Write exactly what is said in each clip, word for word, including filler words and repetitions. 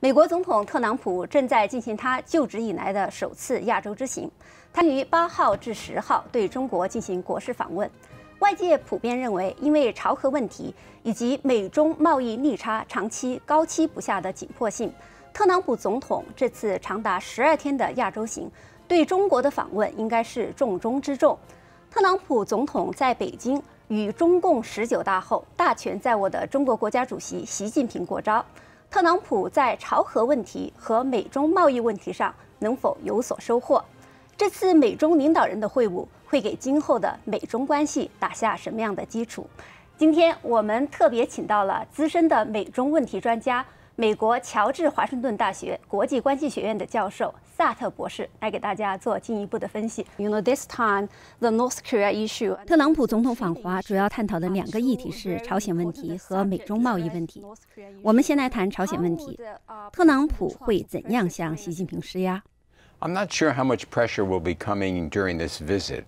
美国总统特朗普正在进行他就职以来的首次亚洲之行，他于八号至十号对中国进行国事访问。外界普遍认为，因为朝核问题以及美中贸易逆差长期高企不下的紧迫性，特朗普总统这次长达十二天的亚洲行对中国的访问应该是重中之重。特朗普总统在北京与中共十九大后大权在握的中国国家主席习近平过招。 特朗普在朝核问题和美中贸易问题上能否有所收获？这次美中领导人的会晤会给今后的美中关系打下什么样的基础？今天我们特别请到了资深的美中问题专家、美国乔治华盛顿大学国际关系学院的教授萨特博士来给大家做进一步的分析。You know, this time the North Korea issue. 特朗普总统访华主要探讨的两个议题是朝鲜问题和美中贸易问题。我们先来谈朝鲜问题，特朗普会怎样向习近平施压 ？I'm not sure how much pressure will be coming during this visit.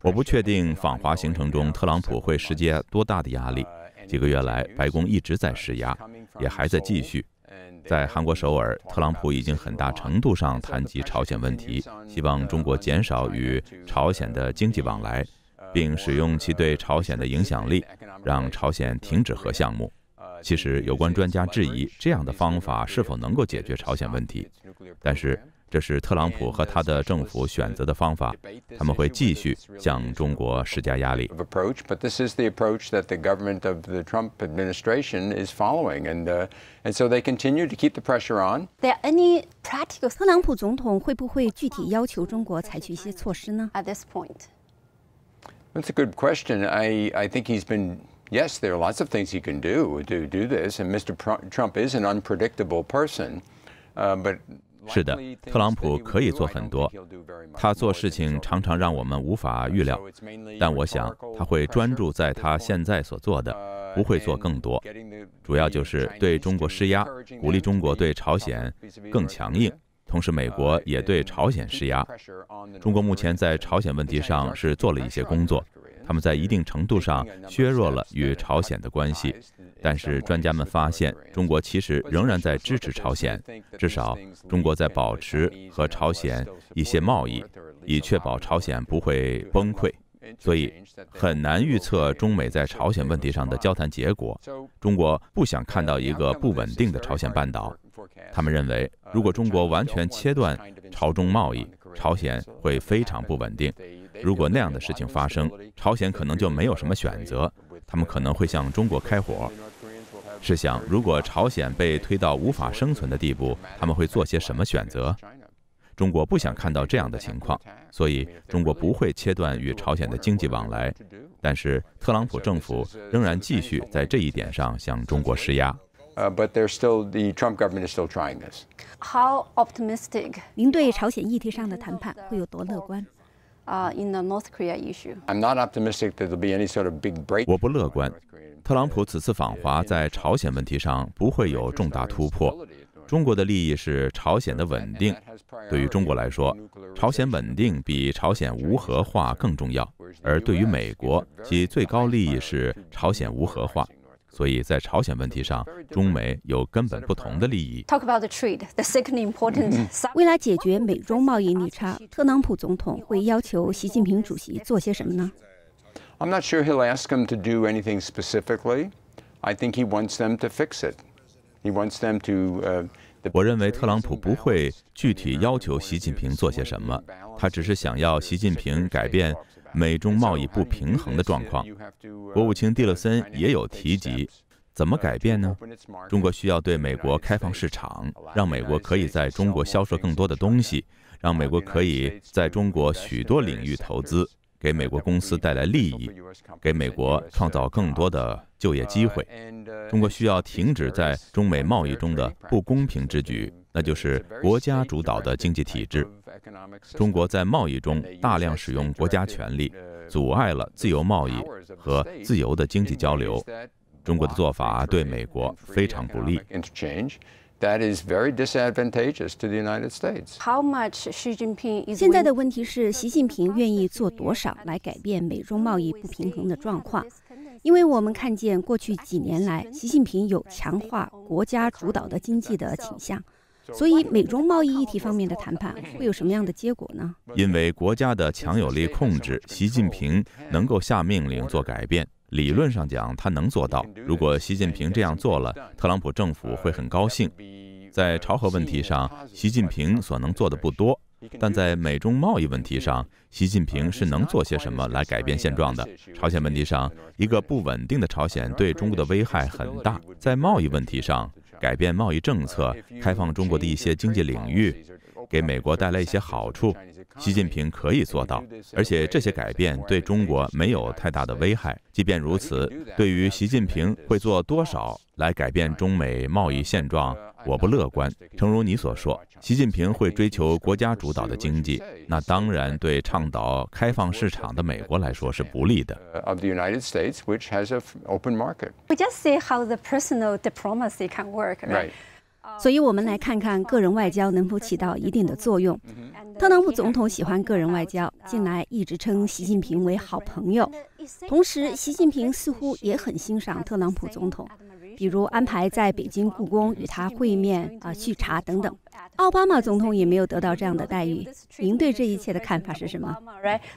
我不确定访华行程中特朗普会施加多大的压力。几个月来，白宫一直在施压，也还在继续。在韩国首尔，特朗普已经很大程度上谈及朝鲜问题，希望中国减少与朝鲜的经济往来，并使用其对朝鲜的影响力，让朝鲜停止核项目。 其实，有关专家质疑这样的方法是否能够解决朝鲜问题，但是这是特朗普和他的政府选择的方法，他们会继续向中国施加压力。特朗普总统会不会具体要求中国采取一些措施呢 ？At this point, that's a good question. I I think he's been. Yes, there are lots of things he can do to do this, and Mister Trump is an unpredictable person. But 是的，特朗普可以做很多，他做事情常常让我们无法预料。但我想他会专注在他现在所做的，不会做更多。主要就是对中国施压，鼓励中国对朝鲜更强硬。 同时，美国也对朝鲜施压。中国目前在朝鲜问题上是做了一些工作，他们在一定程度上削弱了与朝鲜的关系。但是，专家们发现，中国其实仍然在支持朝鲜，至少中国在保持和朝鲜一些贸易，以确保朝鲜不会崩溃。 所以很难预测中美在朝鲜问题上的交谈结果。中国不想看到一个不稳定的朝鲜半岛。他们认为，如果中国完全切断朝中贸易，朝鲜会非常不稳定。如果那样的事情发生，朝鲜可能就没有什么选择，他们可能会向中国开火。试想，如果朝鲜被推到无法生存的地步，他们会做些什么选择？ 中国不想看到这样的情况，所以中国不会切断与朝鲜的经济往来。但是特朗普政府仍然继续在这一点上向中国施压。How optimistic？ 您对朝鲜议题上的谈判会有多乐观？ In the North Korea issue, I'm not optimistic that there'll be any sort of big break. 我不乐观，特朗普此次访华在朝鲜问题上不会有重大突破。 中国的利益是朝鲜的稳定。对于中国来说，朝鲜稳定比朝鲜无核化更重要；而对于美国，其最高利益是朝鲜无核化。所以在朝鲜问题上，中美有根本不同的利益。Talk about the trade, the second important. 为了解决美中贸易逆差，特朗普总统会要求习近平主席做些什么呢 ？I'm not sure he'll ask him to do anything specifically. I think he wants them to fix it. He wants them to. 我认为特朗普不会具体要求习近平做些什么，他只是想要习近平改变美中贸易不平衡的状况。国务卿蒂勒森也有提及，怎么改变呢？中国需要对美国开放市场，让美国可以在中国销售更多的东西，让美国可以在中国许多领域投资，给美国公司带来利益，给美国创造更多的就业机会。 中国需要停止在中美贸易中的不公平之举，那就是国家主导的经济体制。中国在贸易中大量使用国家权力，阻碍了自由贸易和自由的经济交流。中国的做法对美国非常不利。现在的问题是，习近平愿意做多少来改变美中贸易不平衡的状况？因为我们看见过去几年来，习近平有强化国家主导的经济的倾向。 所以，美中贸易议题方面的谈判会有什么样的结果呢？因为国家的强有力控制，习近平能够下命令做改变。理论上讲，他能做到。如果习近平这样做了，特朗普政府会很高兴。在朝核问题上，习近平所能做的不多，但在美中贸易问题上，习近平是能做些什么来改变现状的。朝鲜问题上，一个不稳定的朝鲜对中国的危害很大。在贸易问题上， 改变贸易政策，开放中国的一些经济领域，给美国带来一些好处。习近平可以做到，而且这些改变对中国没有太大的危害。即便如此，对于习近平会做多少来改变中美贸易现状，我不乐观。诚如你所说，习近平会追求国家主导的经济，那当然对倡导开放市场的美国来说是不利的。We just see how the personal diplomacy can work. Right. 所以，我们来看看个人外交能否起到一定的作用。特朗普总统喜欢个人外交，近来一直称习近平为好朋友。同时，习近平似乎也很欣赏特朗普总统，比如安排在北京故宫与他会面、啊续茶等等。奥巴马总统也没有得到这样的待遇。您对这一切的看法是什么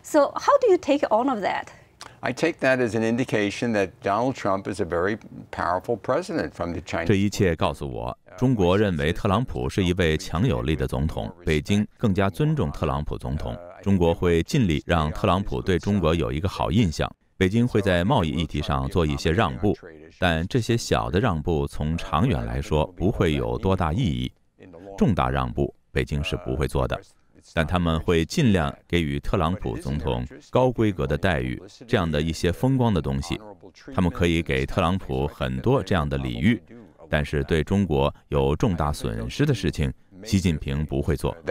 ？So how do you take all of that? I take that as an indication that Donald Trump is a very powerful president from the Chinese. 这一切告诉我，中国认为特朗普是一位强有力的总统，北京更加尊重特朗普总统。中国会尽力让特朗普对中国有一个好印象。北京会在贸易议题上做一些让步，但这些小的让步从长远来说不会有多大意义。重大让步，北京是不会做的。 但他们会尽量给予特朗普总统高规格的待遇，这样的一些风光的东西，他们可以给特朗普很多这样的礼遇，但是对中国有重大损失的事情，习近平不会做。In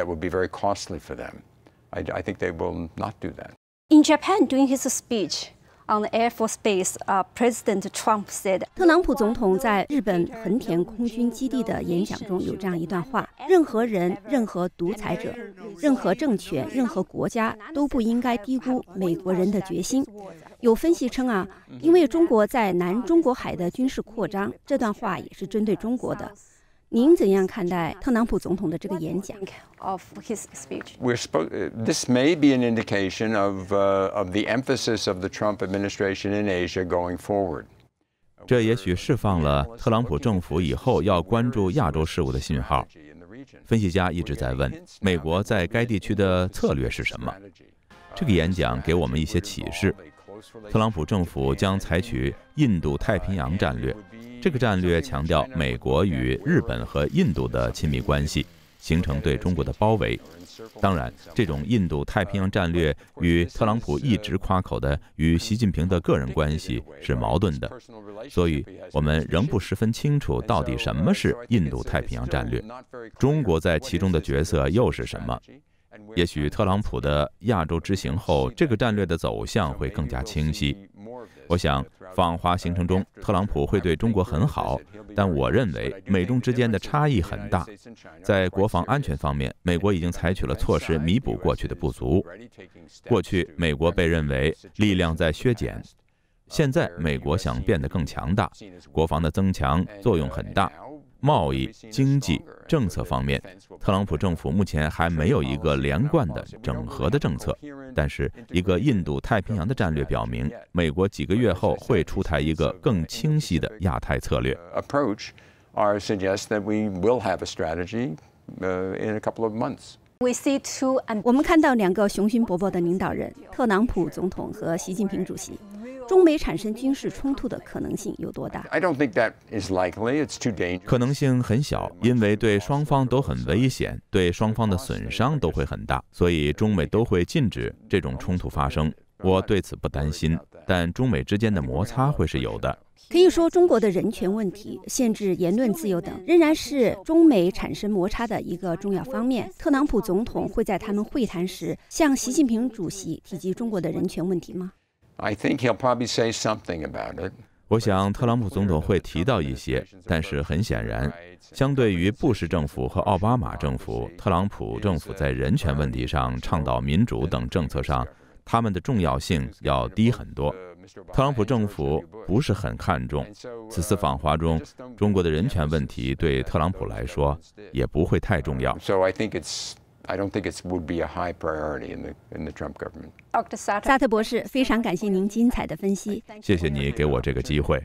Japan, during his speech on the Air Force Base, President Trump said, 特朗普总统在日本横田空军基地的演讲中有这样一段话：任何人、任何独裁者、任何政权、任何国家都不应该低估美国人的决心。有分析称啊，因为中国在南中国海的军事扩张，这段话也是针对中国的。 您怎样看待特朗普总统的这个演讲 ？Of his speech. This may be an indication of of the emphasis of the Trump administration in Asia going forward. 这也许释放了特朗普政府以后要关注亚洲事务的信号。分析家一直在问美国在该地区的策略是什么。这个演讲给我们一些启示。特朗普政府将采取印度太平洋战略。 这个战略强调美国与日本和印度的亲密关系，形成对中国的包围。当然，这种印度太平洋战略与特朗普一直夸口的与习近平的个人关系是矛盾的，所以我们仍不十分清楚到底什么是印度太平洋战略，中国在其中的角色又是什么。 也许特朗普的亚洲之行后，这个战略的走向会更加清晰。我想，访华行程中，特朗普会对中国很好，但我认为美中之间的差异很大。在国防安全方面，美国已经采取了措施弥补过去的不足。过去，美国被认为力量在削减，现在美国想变得更强大，国防的增强作用很大。 贸易、经济政策方面，特朗普政府目前还没有一个连贯的整合的政策。但是，一个印度太平洋的战略表明，美国几个月后会出台一个更清晰的亚太策略。我们看到两个雄心勃勃的领导人，特朗普总统和习近平主席。 中美产生军事冲突的可能性有多大？可能性很小，因为对双方都很危险，对双方的损伤都会很大，所以中美都会禁止这种冲突发生。我对此不担心，但中美之间的摩擦会是有的。可以说，中国的人权问题、限制言论自由等，仍然是中美产生摩擦的一个重要方面。特朗普总统会在他们会谈时向习近平主席提及中国的人权问题吗？ I think he'll probably say something about it. 我想特朗普总统会提到一些，但是很显然，相对于布什政府和奥巴马政府，特朗普政府在人权问题上、倡导民主等政策上，他们的重要性要低很多。特朗普政府不是很看重。此次访华中，中国的人权问题对特朗普来说也不会太重要。 I don't think it would be a high priority in the in the Trump government. 萨特博士，非常感谢您精彩的分析。谢谢你给我这个机会。